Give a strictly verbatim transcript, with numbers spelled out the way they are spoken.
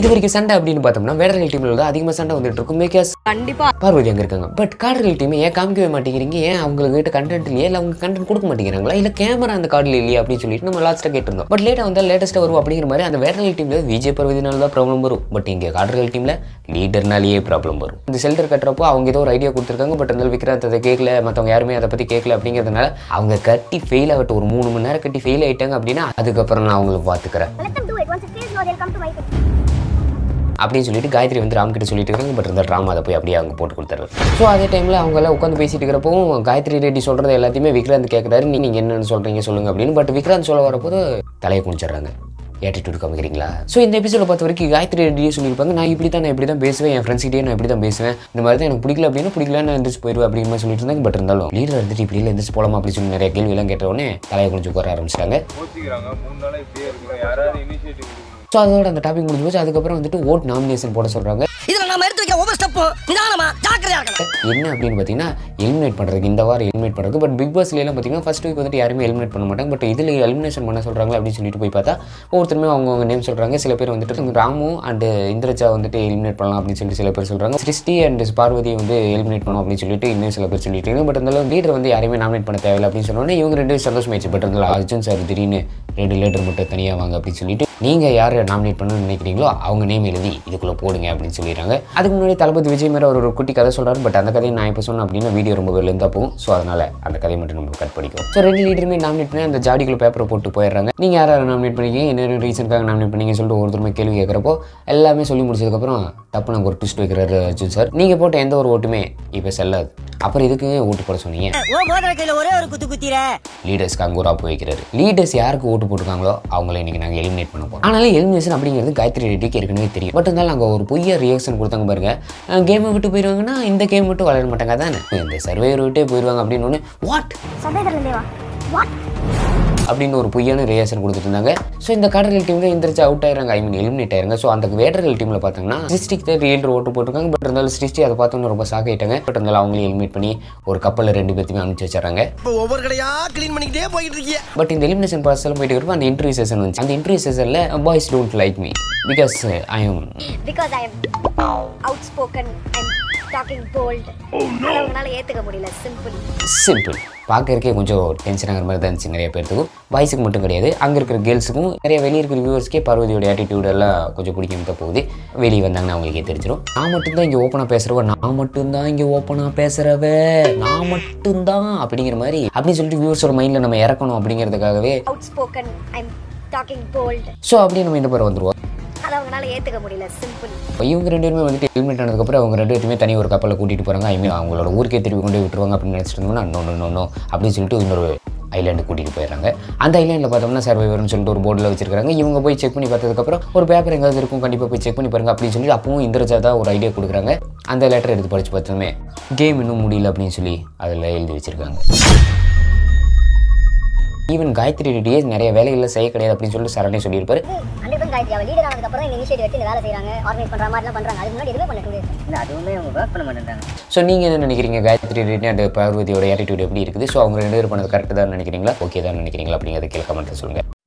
இது வரைக்கும் சண்டை அப்படின்னு பார்த்தோம்னா வேடர்கள் டீம்ல தான் அதிகமாக சண்டை வந்துட்டு இருக்கும். மேக்கர்ஸ் கண்டிப்பா பார்வதி அங்க இருக்காங்க. பட் கார்டர்கள் டீம் ஏன் காமிக்கவே மாட்டேங்கிறீங்க, ஏன் அவங்ககிட்ட கண்டென்ட் இல்லையா, இல்லை அவங்க கண்டென்ட் கொடுக்க மாட்டேங்கிறாங்களா, இல்லை கேமரா அந்த கார்டில் இல்லையா அப்படின்னு சொல்லிட்டு நம்ம லாஸ்ட்டாக கேட்டிருந்தோம். பட் லேட்டாக வந்தால் லேட்டஸ்ட்டாக வரும் அப்படிங்கிற மாதிரி அந்த வேடர்கள் டீம்ல விஜய் பார்வதினால தான் ப்ராப்ளம் வரும். பட் இங்கே கார்டர்கள் டீம்ல லீடர்னாலேயே ப்ராப்ளம் வரும். இந்த ஷெல்டர் கட்டுறப்போ அவங்க ஏதோ ஒரு ஐடியா கொடுத்துருக்காங்க. பட் இருந்தாலும் விக்ராந்த் அதை கேட்கல, மற்றவங்க யாருமே அதை பற்றி கேட்கல அப்படிங்கிறதுனால அவங்க கட்டி ஃபெயில் ஆகிட்டு ஒரு மூணு மணி நேரம் கட்டி ஃபெயில் ஆகிட்டாங்க அப்படின்னா அதுக்கப்புறம் நான் அவங்களை பார்த்துக்கிறேன் அப்படின்னு சொல்லிட்டு காயத்ரி வந்து ராம் கிட்ட சொல்லிட்டு இருக்காங்க. பட் இந்த ராம் அதை போய் அப்படியே அவங்க போட்டு கொடுத்தாரு. ஸோ அதே டைமில் அவங்களாம் உட்காந்து பேசிட்டு இருக்கிறப்போ காயத்ரி ரெட்டி சொல்கிறது எல்லாத்தையுமே விக்ராந்த் கேட்குறாரு. நீங்கள் என்னென்னு சொல்கிறீங்க சொல்லுங்கள் அப்படின்னு. பட் விக்ராந்த் சொல்ல வரப்போது தலையை குடிச்சிடுறாங்க. ஏட்டிடியூட் காமிக்கிறீங்களா? ஸோ இந்த எபிசோட பார்த்த வரைக்கும் காயத்ரி ரெட்டியே சொல்லியிருப்பாங்க, நான் இப்படி தான் நான் இப்படி தான் பேசுவேன், என் ஃப்ரெண்ட்ஸ்கிட்டே நான் இப்படி தான் பேசுவேன், இந்த மாதிரி தான் எனக்கு பிடிக்கல அப்படின்னா பிடிக்கல நான் எந்திரிச்சு போயிடுவேன் அப்படிங்கிற மாதிரி சொல்லிட்டு இருந்தாங்க. பட் இருந்தாலும் லீடர் இருந்துட்டு இப்படி இல்லை எந்திரிச்சு போகலாமா அப்படின்னு சொல்லி நிறைய கேள்வியெல்லாம் கேட்டவுடனே தலையை குடிச்சு உட்கார ஆரம்பிச்சிட்டாங்க. ஸோ அதோட அந்த டாபிக் முடிஞ்சு போச்சு. அதுக்கப்புறம் வந்துட்டு ஓட் நாமினேஷன் போட சொல்கிறாங்க. என்ன அப்படின்னு பார்த்தீங்கன்னா எலிமினேட் பண்ணுறதுக்கு இந்த வாரம் எலிமினேட் பண்ணுறது. பட் பிக் பாஸ்ல எல்லாம் பார்த்தீங்கன்னா ஃபர்ஸ்ட் வீக் வந்துட்டு யாருமே எலிமினேட் பண்ண மாட்டாங்க. பட் இதில் எலிமினேஷன் பண்ண சொல்கிறாங்க அப்படின்னு சொல்லிட்டு போய் பார்த்தா ஒவ்வொருத்தருமே அவங்கவுங்க நேம் சொல்கிறாங்க. சில பேர் வந்துட்டு ராமு அண்ட் இந்திரஜா வந்துட்டு எலிமினேட் பண்ணலாம் அப்படின்னு சொல்லிட்டு சில பேர் சொல்கிறாங்க. சிருஷ்டி அண்ட் பார்வதி வந்து எலிமினேட் பண்ணோம் அப்படின்னு சொல்லிட்டு இன்னும் சில பேர் சொல்லிட்டு இருக்காங்க. பட் இருந்தாலும் லீடர் வந்து யாருமே நாமினேட் பண்ண தேவையில்லை அப்படின்னு சொன்னோன்னே இவங்க ரெண்டு சந்தோஷமாயிடுச்சு. பட் இருந்தாலும் அர்ஜுன் சார் திடீர்னு ரெண்டு லேட்டர் மட்டும் தனியாக வாங்க அப்படின்னு சொல்லிட்டு நீங்கள் யார் நாமினேட் பண்ணணும்னு நினைக்கிறீங்களோ அவங்க நேம் எழுதி இதுக்குள்ளே போடுங்க அப்படின்னு சொல்லிடுறாங்க. அதுக்கு முன்னாடி தளபதி விஜய் மேலே ஒரு குட்டி கதை சொல்கிறாரு. பட் அந்த கதையை நான் இப்போ சொன்னேன் அப்படின்னா வீடியோ ரொம்ப வெளில இருந்தால் போகும். ஸோ அதனால் அந்த கதையை மட்டும் நம்ம கட் பண்ணிக்கும். ஸோ ரெண்டு லீடருமே நாமினேட் பண்ணி அந்த ஜாடிக்குள்ள பேப்பரை போட்டு போயிடுறாங்க. நீங்கள் யார் யாரை நாமினேட் பண்ணிக்கிங்க, என்னென்ன ரீசனுக்காக நாமினேட் பண்ணிங்க சொல்லிட்டு ஒருத்தருமே கேள்வி கேட்குறப்போ எல்லாமே சொல்லி முடிச்சதுக்கப்புறம் தப்பு நாங்கள் ஒரு ட்விஸ்ட் வைக்கிறாரு அர்ஜுன் சார். நீங்கள் போட்ட எந்த ஒரு ஓட்டுமே இப்போ செல்லாது, அப்புறம் இதுக்கு ஓட்டு போட சொன்னீங்க லீடர்ஸ்க்கு அங்கே ஒரு ஆப்பு வைக்கிறாரு. லீடர்ஸ் யாருக்கு ஓட்டு போட்டுருக்காங்களோ அவங்கள இன்னைக்கு நாங்கள் எலிமினேட் பண்ண போகிறோம். ஆனாலும் எலிமினேஷன் அப்படிங்கிறது காயத்ரி ரெட்டிக்கு ஏற்கனவே தெரியும். பட் இருந்தாலும் அங்கே ஒரு பொய்யா ரியாக்ஷன் கொடுத்தாங்க பாருங்க. கேமை விட்டு போயிடுவாங்கன்னா இந்த கேம் மட்டும் விளையாட மாட்டாங்க தானே, இந்த சர்வேவர் விட்டே போயிடுவாங்க அப்படின்னு ஒன்று வாட் அப்படின்னு ஒரு பொய்யான ரியாக்ஷன் கொடுத்துட்டு இருந்தாங்க. ஸோ இந்த கார்டர்கள் டீம்ல எந்திரிச்சு அவுட் ஆயிடுறாங்க, ஐ மீன் எலிமினேட் ஆயிருங்க. ஸோ அந்த வேடர்கள் டீம்ல பார்த்தீங்கன்னா சிருஷ்டிக்கு தான் ரீல்டர் ஓட்டு போட்டிருக்காங்க. பட் இருந்தாலும் சிருஷ்டி அதை பார்த்தோன்னு ரொம்ப ஷாக் ஆயிட்டாங்க. பட் இருந்தாலும் அவங்களே எலிமினேட் பண்ணி ஒரு கப்பலில் ரெண்டு பேருமே அனுப்பிச்சு வச்சாங்க. ஒவ்வொரு கடையா கிளீன் பண்ணிக்கிட்டே போயிட்டு இருக்கீங்க. பட் இந்த எலிமினேஷன் ப்ராசஸ்ல போயிட்டு இருக்கப்போ அந்த இன்டர்வியூ செஷன் வந்துச்சு. அந்த இன்டர்வியூ செஷன்ல boys don't like me because I am because I am outspoken and talking bold. Oh no என்னால ஏத்துக்க முடியல. சிம்பிள் சிம்பிள் பார்க்கறக்கே கொஞ்சம் டென்ஷன் ஆகிற மாதிரி தான் இருந்துச்சு நிறைய பேர்த்துக்கும். பாய்ஸுக்கு மட்டும் கிடையாது, அங்கே இருக்கிற கேர்ள்ஸுக்கும் நிறைய வெளியே இருக்கிற வியூவர்ஸ்க்கே பார்வதியோட ஆட்டிடியூடெல்லாம் கொஞ்சம் பிடிக்கும் தான் போகுது. வெளியே வந்தாங்கன்னா அவங்களுக்கே தெரிஞ்சிடும். நான் மட்டும்தான் இங்கே ஓப்பனாக பேசுகிறவ, நான் மட்டும்தான் இங்கே ஓப்பனாக பேசுகிறவ, நான் மட்டும்தான் அப்படிங்கிற மாதிரி அப்படின்னு சொல்லிட்டு வியூவர்ஸோட மைண்டில் நம்ம இறக்கணும் அப்படிங்கிறதுக்காகவே ஸோ அப்படியே நம்ம இந்த பேர் வந்துடுவோம். இவங்க ரெண்டு பேருமே வந்துட்டு எலிமினேட் ஆனதுக்கப்புறம் அவங்க ரெண்டு பேருமே தனி ஒரு கப்பலில் கூட்டிகிட்டு போகிறாங்க. ஐ மீன் அவங்களோட ஊருக்கே திருப்பி கொண்டு விட்டுருவாங்க அப்படின்னு நினச்சிட்டு இருந்தோம்னா நோ நோ நோ அப்படின்னு சொல்லிட்டு இன்னொரு ஐலாண்டு கூட்டிகிட்டு போயிடுறாங்க. அந்த ஐலாண்டில் பார்த்தோம்னா சர்வைவர்னு சொல்லிட்டு ஒரு போர்டில் வச்சிருக்காங்க. இவங்க போய் செக் பண்ணி பார்த்ததுக்கப்புறம் ஒரு பேப்பர் எங்கேயாவது இருக்கும், கண்டிப்பாக போய் செக் பண்ணி பாருங்க அப்படின்னு சொல்லி அப்பவும் இந்திரஜா தான் ஒரு ஐடியா கொடுக்குறாங்க. அந்த லெட்டர் எடுத்து படித்து பார்த்தோமே கேம் இன்னும் முடியல அப்படின்னு சொல்லி அதில் எழுதி வச்சிருக்காங்க. ஈவன் காயத்ரி ரெட்டியே நிறைய வேலைகளில் செய்ய கிடையாது அப்படின்னு சொல்லிட்டு சரவணே சொல்லியிருப்பாரு. ஸோ நீங்கள் என்ன நினைக்கிறீங்க காயத்ரி ரெட்டி அந்த பார்வதியோட ஆட்டிடியூட் எப்படி இருக்குது? ஸோ அவங்க ரெண்டு பேர் பண்ணது கரெக்ட் தான் நினைக்கிறீங்களா, ஓகே தான் நினைக்கிறீங்களா அப்படிங்கிறத கேட்க மாட்டேன் சொல்லுங்கள்.